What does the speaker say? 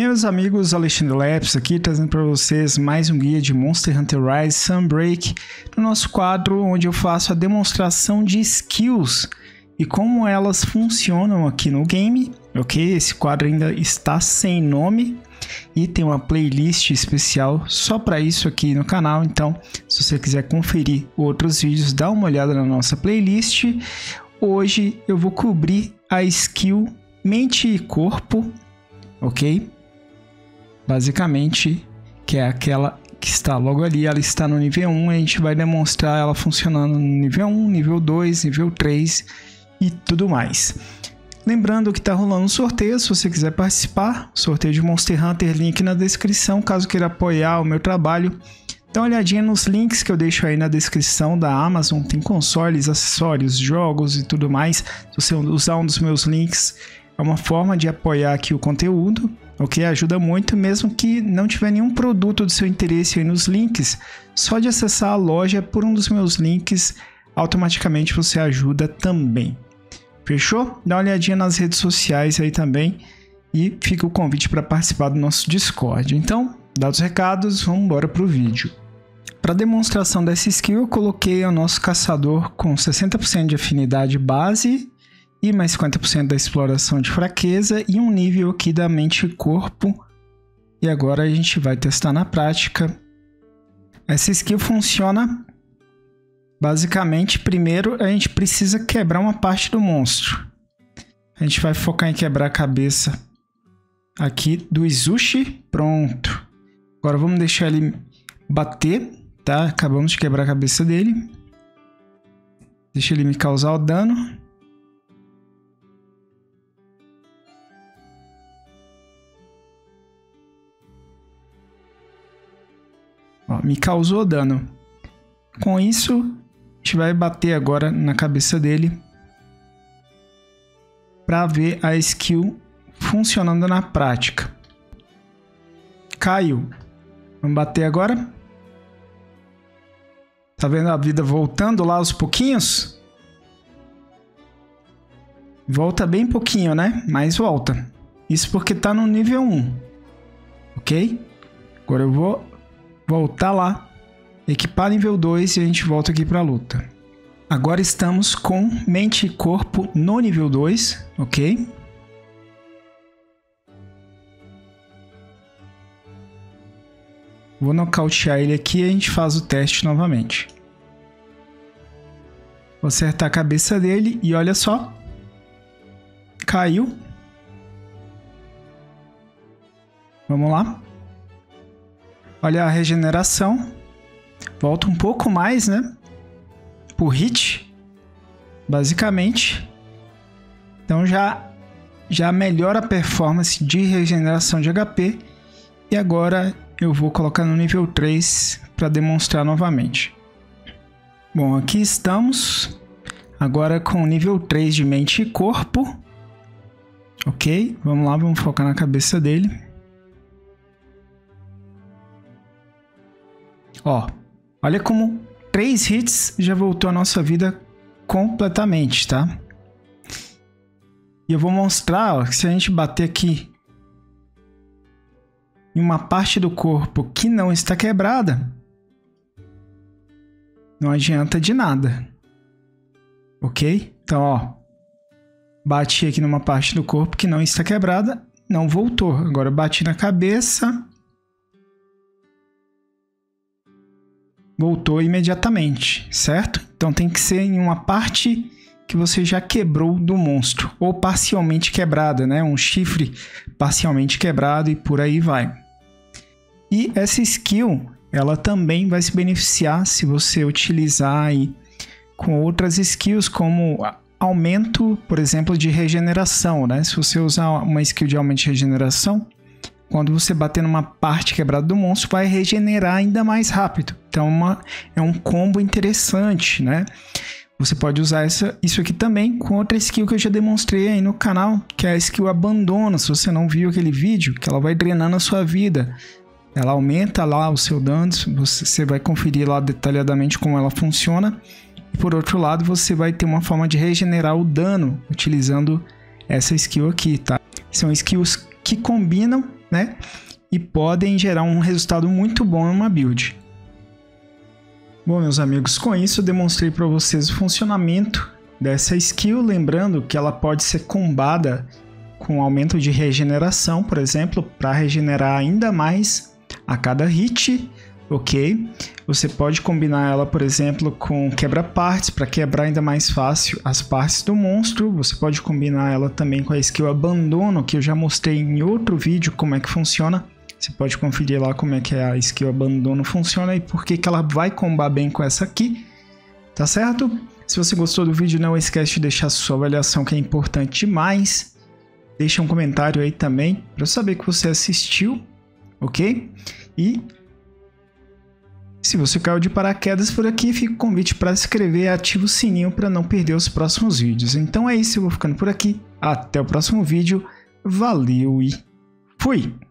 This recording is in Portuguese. E aí, meus amigos, Alexandre Leps aqui, trazendo para vocês mais um guia de Monster Hunter Rise Sunbreak, no nosso quadro onde eu faço a demonstração de skills e como elas funcionam aqui no game, ok? Esse quadro ainda está sem nome e tem uma playlist especial só para isso aqui no canal, então se você quiser conferir outros vídeos, dá uma olhada na nossa playlist. Hoje eu vou cobrir a skill Mente e Corpo, ok? Basicamente, que é aquela que está logo ali, ela está no nível 1, a gente vai demonstrar ela funcionando no nível 1, nível 2, nível 3 e tudo mais. Lembrando que está rolando um sorteio, se você quiser participar, sorteio de Monster Hunter, link na descrição, caso queira apoiar o meu trabalho. Dá uma olhadinha nos links que eu deixo aí na descrição da Amazon, tem consoles, acessórios, jogos e tudo mais. Se você usar um dos meus links, é uma forma de apoiar aqui o conteúdo. Ok? Ajuda muito, mesmo que não tiver nenhum produto do seu interesse aí nos links, só de acessar a loja por um dos meus links, automaticamente você ajuda também. Fechou? Dá uma olhadinha nas redes sociais aí também e fica o convite para participar do nosso Discord. Então, dados os recados, vamos embora para o vídeo. Para demonstração dessa skill, eu coloquei o nosso caçador com 60% de afinidade base, e mais 50% da exploração de fraqueza e um nível aqui da mente e corpo. E agora a gente vai testar na prática. Essa skill funciona basicamente, primeiro a gente precisa quebrar uma parte do monstro. A gente vai focar em quebrar a cabeça aqui do Izushi. Pronto. Agora vamos deixar ele bater, tá? Acabamos de quebrar a cabeça dele. Deixa ele me causar o dano. Me causou dano. Com isso, a gente vai bater agora na cabeça dele para ver a skill funcionando na prática. Caiu. Vamos bater agora. Tá vendo a vida voltando lá aos pouquinhos? Volta bem pouquinho, né? Mas volta. Isso porque tá no nível 1. Ok? Agora eu vou voltar lá, equipar nível 2 e a gente volta aqui para a luta. Agora estamos com mente e corpo no nível 2, ok? Vou nocautear ele aqui e a gente faz o teste novamente. Vou acertar a cabeça dele e olha só, caiu. Vamos lá. Olha a regeneração, volta um pouco mais, né, por hit, basicamente. Então já melhora a performance de regeneração de HP. E agora eu vou colocar no nível 3 para demonstrar novamente. Bom, aqui estamos, agora com o nível 3 de mente e corpo. Ok, vamos lá, vamos focar na cabeça dele. Ó, olha como 3 hits já voltou a nossa vida completamente, tá? E eu vou mostrar, ó, que se a gente bater aqui em uma parte do corpo que não está quebrada, não adianta de nada, ok? Então, ó, bati aqui numa parte do corpo que não está quebrada, não voltou. Agora bati na cabeça, voltou imediatamente, certo? Então tem que ser em uma parte que você já quebrou do monstro, ou parcialmente quebrada, né? Um chifre parcialmente quebrado e por aí vai. E essa skill, ela também vai se beneficiar se você utilizar aí com outras skills, como aumento, por exemplo, de regeneração, né? Se você usar uma skill de aumento de regeneração, quando você bater numa parte quebrada do monstro, vai regenerar ainda mais rápido. Então é um combo interessante, né? Você pode usar isso aqui também com outra skill que eu já demonstrei aí no canal, que é a skill Abandono. Se você não viu aquele vídeo, que ela vai drenando a sua vida. Ela aumenta lá o seu dano, você vai conferir lá detalhadamente como ela funciona. E por outro lado, você vai ter uma forma de regenerar o dano utilizando essa skill aqui, tá? São skills que combinam né? E podem gerar um resultado muito bom em uma build. Bom, meus amigos, com isso eu demonstrei para vocês o funcionamento dessa skill, lembrando que ela pode ser combada com aumento de regeneração, por exemplo, para regenerar ainda mais a cada hit, ok? Você pode combinar ela, por exemplo, com quebra-partes, para quebrar ainda mais fácil as partes do monstro. Você pode combinar ela também com a skill Abandono, que eu já mostrei em outro vídeo como é que funciona. Você pode conferir lá como é que a skill Abandono funciona e por que que ela vai combar bem com essa aqui, tá certo? Se você gostou do vídeo, não esquece de deixar sua avaliação, que é importante demais. Deixa um comentário aí também para eu saber que você assistiu, ok? E se você caiu de paraquedas por aqui, fica o convite para se inscrever e ativa o sininho para não perder os próximos vídeos. Então é isso, eu vou ficando por aqui. Até o próximo vídeo. Valeu e fui!